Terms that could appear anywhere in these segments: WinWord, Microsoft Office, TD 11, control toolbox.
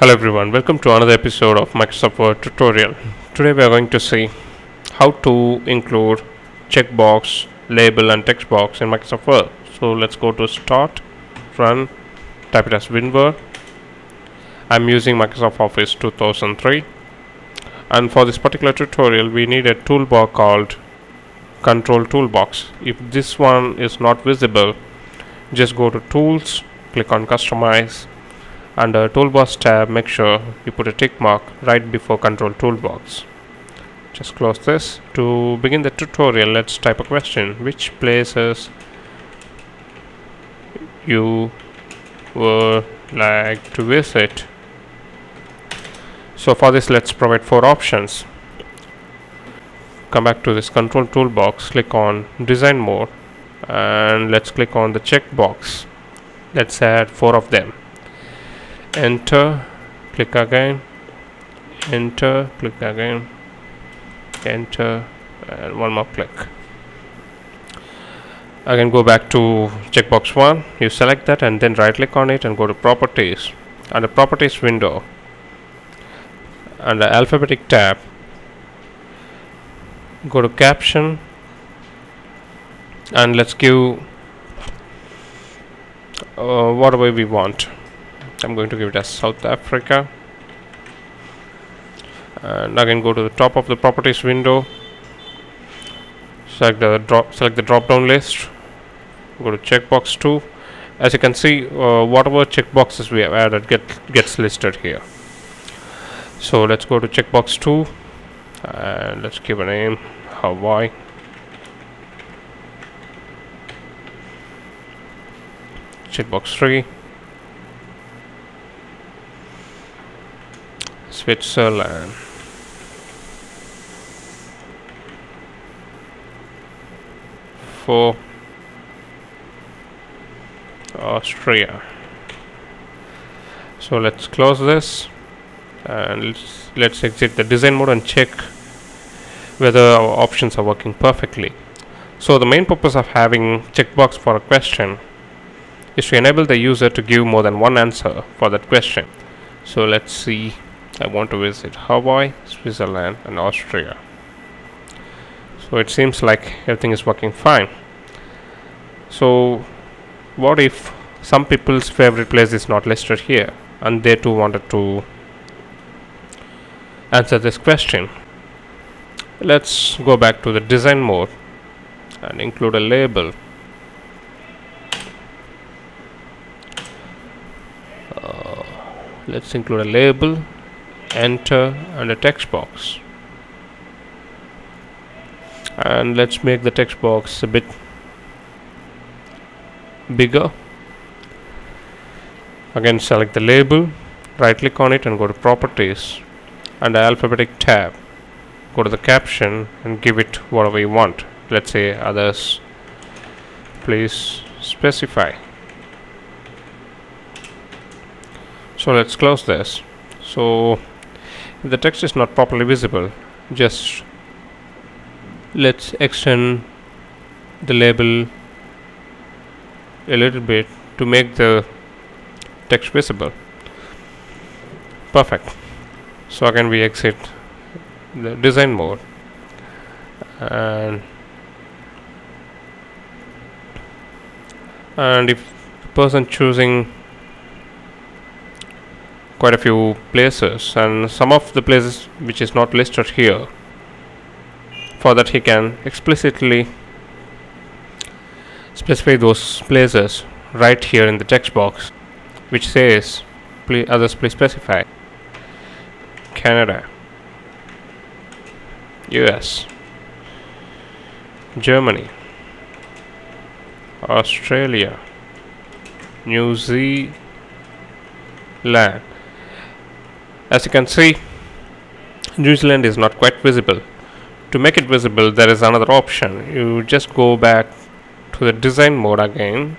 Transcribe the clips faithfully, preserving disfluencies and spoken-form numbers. Hello everyone, welcome to another episode of Microsoft Word tutorial. Today we are going to see how to include checkbox, label and text box in Microsoft Word. So let's go to Start, Run, type it as WinWord. I'm using Microsoft Office two thousand three, and for this particular tutorial we need a toolbar called Control Toolbox. If this one is not visible, just go to Tools, click on Customize. Under Toolbars tab, make sure you put a tick mark right before Control Toolbox. Just close this. To begin the tutorial, let's type a question. Which places you would like to visit? So for this, let's provide four options. Come back to this Control Toolbox, click on Design Mode, and let's click on the checkbox. Let's add four of them. Enter, click again, enter, click again, enter, and one more click. Again, go back to checkbox one, you select that and then right click on it and go to properties. Under properties window, under alphabetic tab, go to caption, and let's give uh, whatever we want. I'm going to give it as South Africa, and again go to the top of the properties window, select the drop select the drop down list, go to checkbox two. As you can see, uh, whatever checkboxes we have added get gets listed here. So let's go to checkbox two and let's give a name, Hawaii. Checkbox three, Switzerland. Four, Austria. So let's close this and let's, let's exit the design mode and check whether our options are working perfectly. So the main purpose of having checkbox for a question is to enable the user to give more than one answer for that question. So let's see. I want to visit Hawaii, Switzerland and Austria. So it seems like everything is working fine. So what if some people's favorite place is not listed here and they too wanted to answer this question? Let's go back to the design mode and include a label. Uh, let's include a label. Enter, and a text box, and let's make the text box a bit bigger. Again, select the label, right click on it and go to properties, and alphabetic tab, go to the caption and give it whatever you want. Let's say others, please specify. So let's close this. So if the text is not properly visible, just let's extend the label a little bit to make the text visible. Perfect. So again we exit the design mode and and if the person choosing quite a few places and some of the places which is not listed here, for that he can explicitly specify those places right here in the text box which says please others please specify. Canada, U S, Germany, Australia, New Zealand. As you can see, New Zealand is not quite visible. To make it visible, there is another option. You just go back to the design mode again,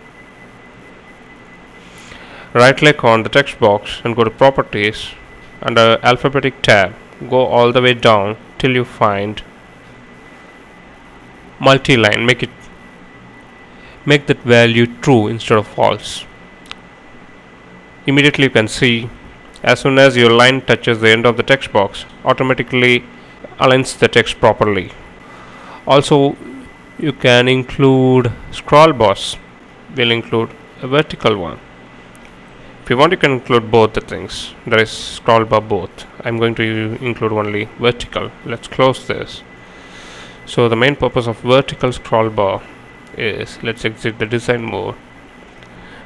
right click on the text box and go to properties. Under alphabetic tab, go all the way down till you find multi-line. Make it make that value true instead of false. Immediately you can see As soon as your line touches the end of the text box, automatically aligns the text properly. Also, you can include scroll bars. We'll include a vertical one. If you want, you can include both the things. There is scroll bar both. I'm going to include only vertical. Let's close this. So the main purpose of vertical scroll bar is, let's exit the design mode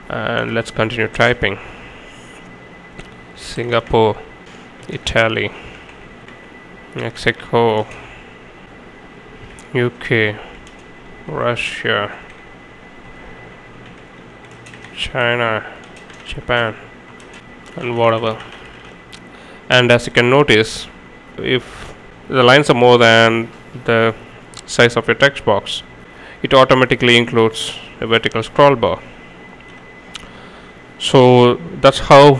and let's continue typing. Singapore, Italy, Mexico, U K, Russia, China, Japan, and whatever. And as you can notice, if the lines are more than the size of your text box, it automatically includes a vertical scroll bar. So that's how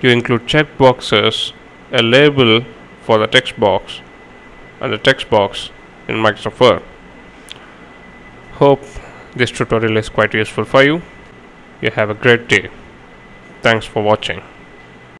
you include checkboxes, a label for the text box, and the text box in Microsoft Word. Hope this tutorial is quite useful for you. You have a great day. Thanks for watching.